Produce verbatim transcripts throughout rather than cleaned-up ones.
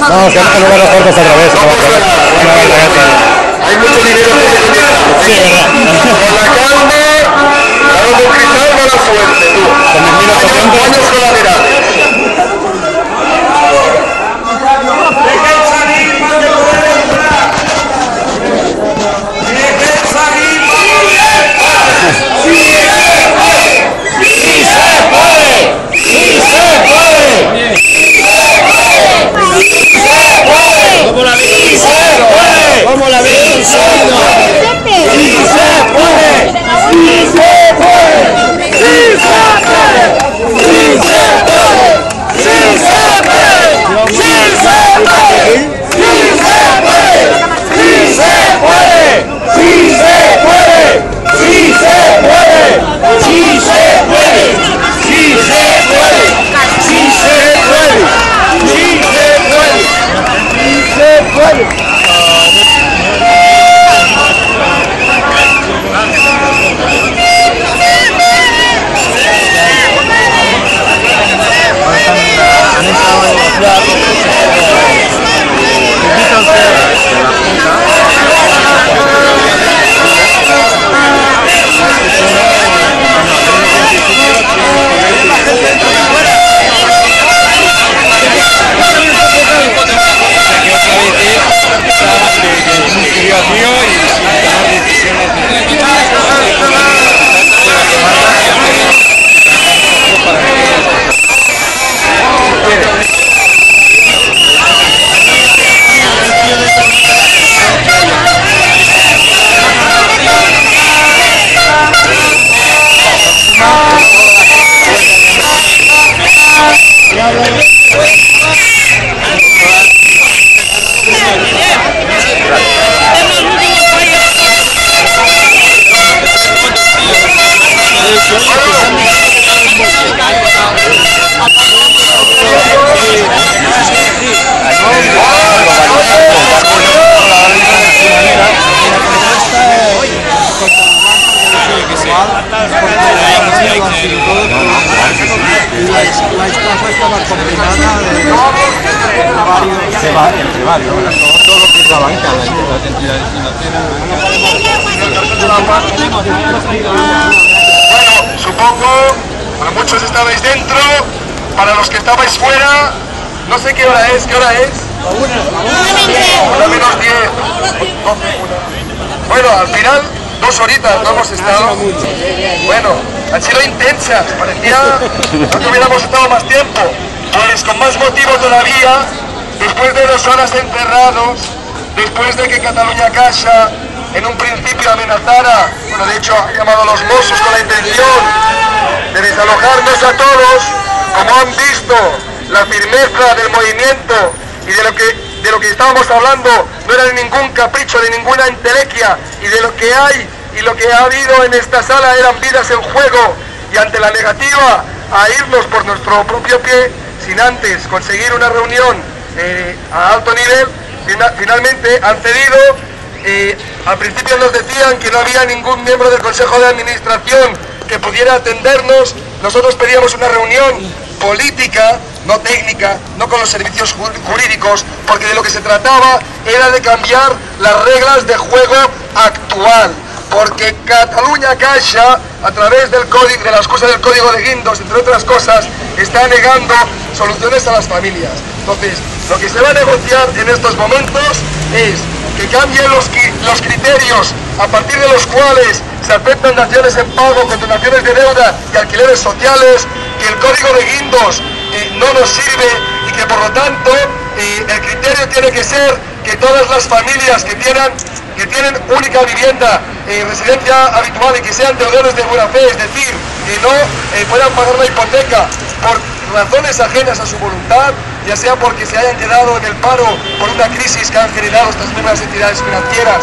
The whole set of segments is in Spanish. pasando. No, se hacen lugares cortos otra vez. Hay mucho dinero que se genera. Sí, verdad. Con la calma, la democracia y la juventud. Hay daños colaterales. Bueno, supongo, para muchos estabais dentro, para los que estabais fuera, no sé qué hora es, ¿qué hora es? Una menos diez. Bueno, al final, dos horitas no hemos estado. Bueno, han sido intensas, parecía no que hubiéramos estado más tiempo. Pues con más motivo todavía, después de dos horas encerrados, después de que Catalunya Caixa en un principio amenazara, bueno, de hecho ha llamado a los mossos con la intención de desalojarnos a todos, como han visto la firmeza del movimiento y de lo que de lo que estábamos hablando no era de ningún capricho, de ninguna entelequia, y de lo que hay y lo que ha habido en esta sala eran vidas en juego, y ante la negativa a irnos por nuestro propio pie, sin antes conseguir una reunión eh, a alto nivel, finalmente han cedido. Eh, al principio nos decían que no había ningún miembro del Consejo de Administración que pudiera atendernos. Nosotros pedíamos una reunión política, no técnica, no con los servicios jurídicos, porque de lo que se trataba era de cambiar las reglas de juego actual, porque Catalunya Caixa, a través del código, de la excusa del código de Guindos, entre otras cosas, está negando soluciones a las familias. Entonces, lo que se va a negociar en estos momentos es que cambien los, los criterios a partir de los cuales se aceptan daciones en pago, condonaciones de deuda y alquileres sociales, que el código de Guindos eh, no nos sirve, y que por lo tanto eh, el criterio tiene que ser que todas las familias que tienen, que tienen única vivienda, eh, residencia habitual, y que sean deudores de buena fe, es decir, que no eh, puedan pagar la hipoteca por razones ajenas a su voluntad, ya sea porque se hayan quedado en el paro por una crisis que han generado estas mismas entidades financieras,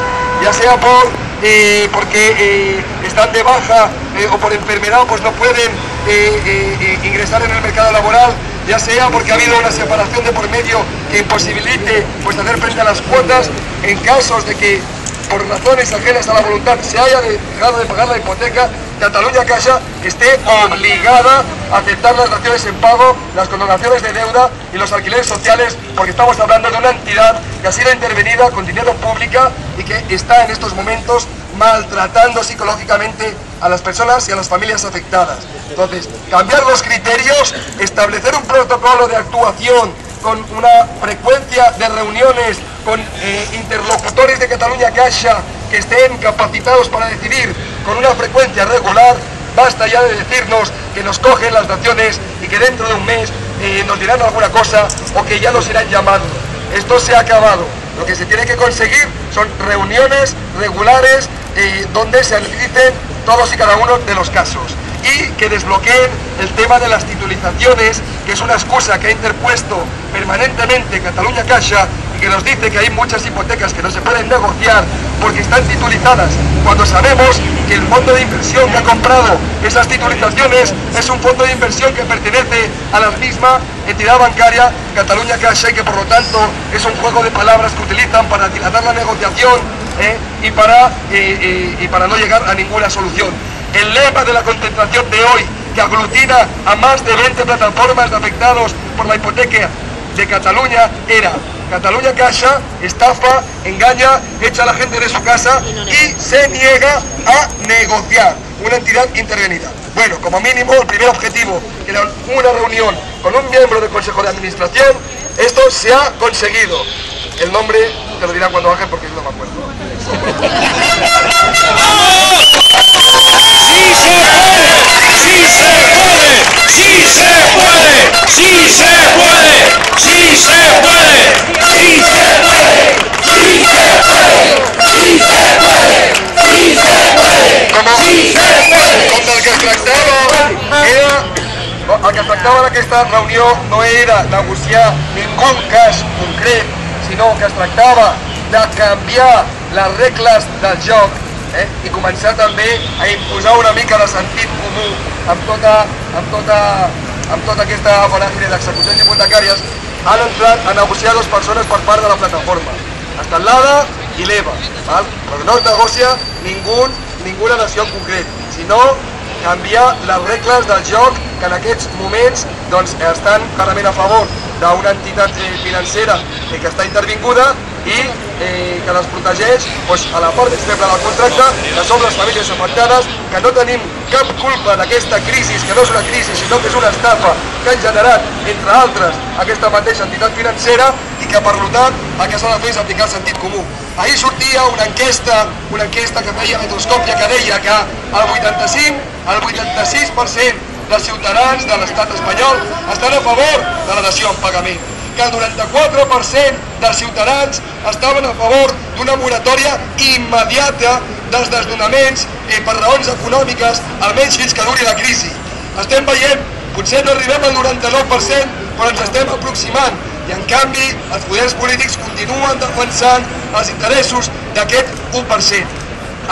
ya sea por, eh, porque eh, están de baja eh, o por enfermedad, pues no pueden eh, eh, ingresar en el mercado laboral, ya sea porque ha habido una separación de por medio que imposibilite, pues, hacer frente a las cuotas. En casos de que por razones ajenas a la voluntad se haya dejado de pagar la hipoteca, Catalunya Caixa que esté obligada a aceptar las daciones en pago, las condonaciones de deuda y los alquileres sociales, porque estamos hablando de una entidad que ha sido intervenida con dinero pública y que está en estos momentos maltratando psicológicamente a las personas y a las familias afectadas. Entonces, cambiar los criterios, establecer un protocolo de actuación con una frecuencia de reuniones con eh, interlocutores de Catalunya Caixa que estén capacitados para decidir con una frecuencia regular. Basta ya de decirnos que nos cogen las daciones y que dentro de un mes eh, nos dirán alguna cosa o que ya nos irán llamando. Esto se ha acabado. Lo que se tiene que conseguir son reuniones regulares eh, donde se analicen todos y cada uno de los casos y que desbloqueen el tema de las titulizaciones, que es una excusa que ha interpuesto permanentemente Catalunya Caixa y que nos dice que hay muchas hipotecas que no se pueden negociar porque están titulizadas, cuando sabemos que el fondo de inversión que ha comprado esas titulizaciones es un fondo de inversión que pertenece a la misma entidad bancaria Catalunya Caixa y que por lo tanto es un juego de palabras que utilizan para dilatar la negociación ¿eh? y, para, eh, eh, y para no llegar a ninguna solución. El lema de la concentración de hoy, que aglutina a más de veinte plataformas de afectados por la hipoteca de Cataluña, era: Catalunya Caixa estafa, engaña, echa a la gente de su casa y se niega a negociar. Una entidad intervenida. Bueno, como mínimo, el primer objetivo, que era una reunión con un miembro del Consejo de Administración, esto se ha conseguido. El nombre te lo dirán cuando bajen porque yo no me acuerdo. El que tractava en aquesta reunió no era negociar ningún cas concret, sinó que es tractava de canviar les regles del joc eh? i començar també a imposar una mica de sentit comú amb tota, amb tota, amb tota aquesta voràgine d'execucions hipotecàries. Han entrat a negociar dues persones per part de la plataforma, Estelada i l'Eva, però no es negocia ningú, ninguna nació en concret, sinó canviar les regles del joc, que en aquests moments doncs, estan clarament a favor d'una entitat eh, financera eh, que està intervinguda i eh, que les protegeix doncs, a la part externa del contracte, que són les famílies afectades, que no tenim cap culpa d'aquesta crisi, que no és una crisi, sinó que és una estafa que han generat, entre altres, aquesta mateixa entitat financera i que, per tant, el que s'ha de fer és aplicar el sentit comú. Ahir sortia una enquesta, una enquesta que feia Metroscòpia, que deia que el vuitanta-cinc al vuitanta-sis per cent dels ciutadans de l'estat espanyol estan a favor de la dació en pagament, que el noranta-quatre per cent dels ciutadans estaven a favor d'una moratòria immediata dels desnonaments eh, per raons econòmiques, almenys fins que duri la crisi. Estem veient, potser no arribem al noranta-nou per cent, però ens estem aproximant, i en canvi els poders polítics continuen defensant els interessos d'aquest u per cent.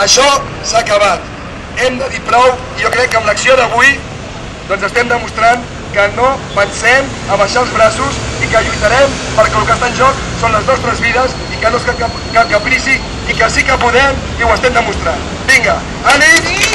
Això s'ha acabat. Hem de dir prou, i jo crec que amb l'acció d'avui doncs estem demostrant que no pensem a baixar els braços i que lluitarem perquè el que està en joc són les nostres vides i que no és cap caprici i que sí que podem i ho estem demostrant. Vinga, ànim! Sí, sí,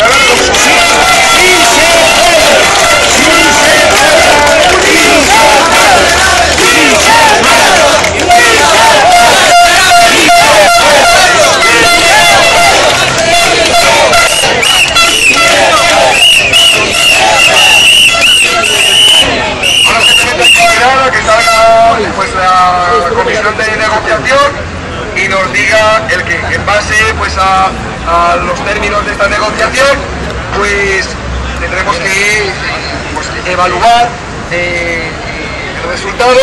y nos diga el que en base pues a, a los términos de esta negociación pues tendremos que pues, evaluar eh, el resultado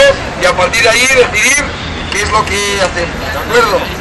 y a partir de ahí decidir qué es lo que hacemos, ¿de acuerdo?